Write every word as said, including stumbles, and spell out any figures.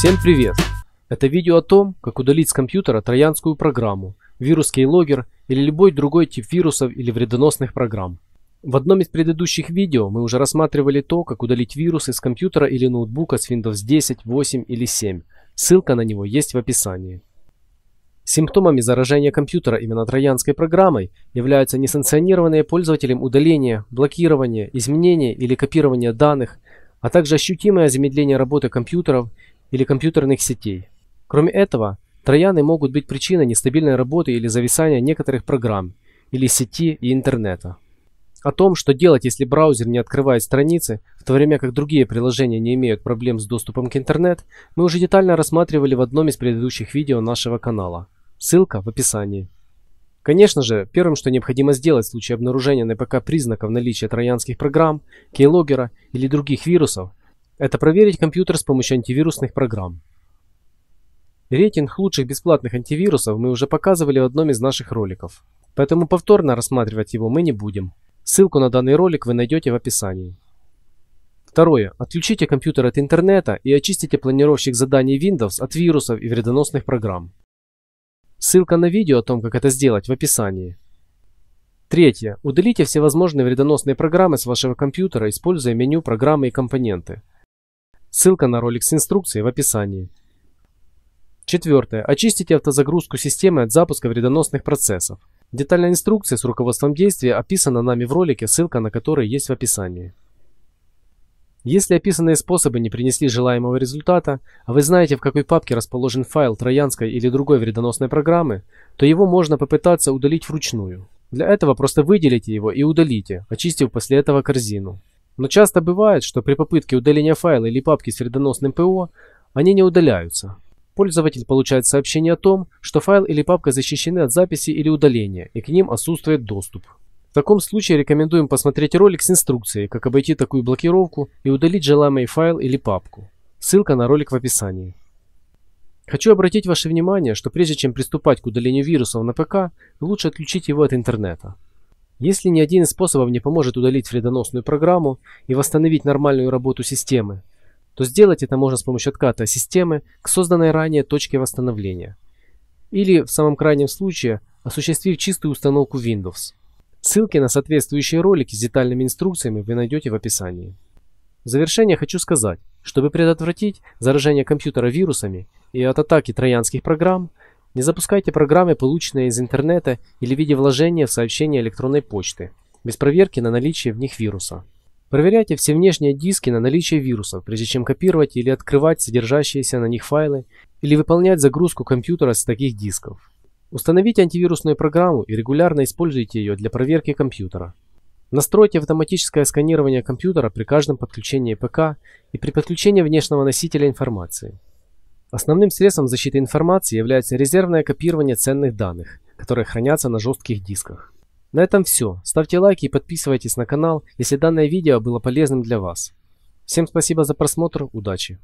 Всем привет! Это видео о том, как удалить с компьютера троянскую программу, вирус Keylogger или любой другой тип вирусов или вредоносных программ. В одном из предыдущих видео мы уже рассматривали то, как удалить вирусы с компьютера или ноутбука с Windows десять, восемь или семь. Ссылка на него есть в описании. Симптомами заражения компьютера именно троянской программой являются несанкционированные пользователем удаление, блокирование, изменение или копирование данных, а также ощутимое замедление работы компьютеров или компьютерных сетей. Кроме этого, трояны могут быть причиной нестабильной работы или зависания некоторых программ, или сети и интернета. О том, что делать, если браузер не открывает страницы, в то время как другие приложения не имеют проблем с доступом к интернету, мы уже детально рассматривали в одном из предыдущих видео нашего канала. Ссылка в описании. Конечно же, первым, что необходимо сделать в случае обнаружения на ПК признаков наличия троянских программ, Keylogger или других вирусов, это проверить компьютер с помощью антивирусных программ. Рейтинг лучших бесплатных антивирусов мы уже показывали в одном из наших роликов, поэтому повторно рассматривать его мы не будем. Ссылку на данный ролик вы найдете в описании. Второе. Отключите компьютер от интернета и очистите планировщик заданий Windows от вирусов и вредоносных программ. Ссылка на видео о том, как это сделать, в описании. Третье. Удалите всевозможные вредоносные программы с вашего компьютера, используя меню «Программы и компоненты». Ссылка на ролик с инструкцией в описании. Четвертое. Очистите автозагрузку системы от запуска вредоносных процессов. Детальная инструкция с руководством действия описана нами в ролике, ссылка на который есть в описании. Если описанные способы не принесли желаемого результата, а вы знаете, в какой папке расположен файл троянской или другой вредоносной программы, то его можно попытаться удалить вручную. Для этого просто выделите его и удалите, очистив после этого корзину. Но часто бывает, что при попытке удаления файла или папки с вредоносным ПО они не удаляются. Пользователь получает сообщение о том, что файл или папка защищены от записи или удаления, и к ним отсутствует доступ. В таком случае рекомендуем посмотреть ролик с инструкцией, как обойти такую блокировку и удалить желаемый файл или папку. Ссылка на ролик в описании. Хочу обратить ваше внимание, что прежде чем приступать к удалению вирусов на ПК, лучше отключить его от интернета. Если ни один из способов не поможет удалить вредоносную программу и восстановить нормальную работу системы, то сделать это можно с помощью отката системы к созданной ранее точке восстановления. Или, в самом крайнем случае, осуществив чистую установку Windows. Ссылки на соответствующие ролики с детальными инструкциями вы найдете в описании. В завершение хочу сказать, чтобы предотвратить заражение компьютера вирусами и от атаки троянских программ, не запускайте программы, полученные из интернета или в виде вложения в сообщение электронной почты, без проверки на наличие в них вируса. Проверяйте все внешние диски на наличие вирусов, прежде чем копировать или открывать содержащиеся на них файлы или выполнять загрузку компьютера с таких дисков. Установите антивирусную программу и регулярно используйте ее для проверки компьютера. Настройте автоматическое сканирование компьютера при каждом подключении ПК и при подключении внешнего носителя информации. Основным средством защиты информации является резервное копирование ценных данных, которые хранятся на жестких дисках. На этом все. Ставьте лайки и подписывайтесь на канал, если данное видео было полезным для вас. Всем спасибо за просмотр, удачи!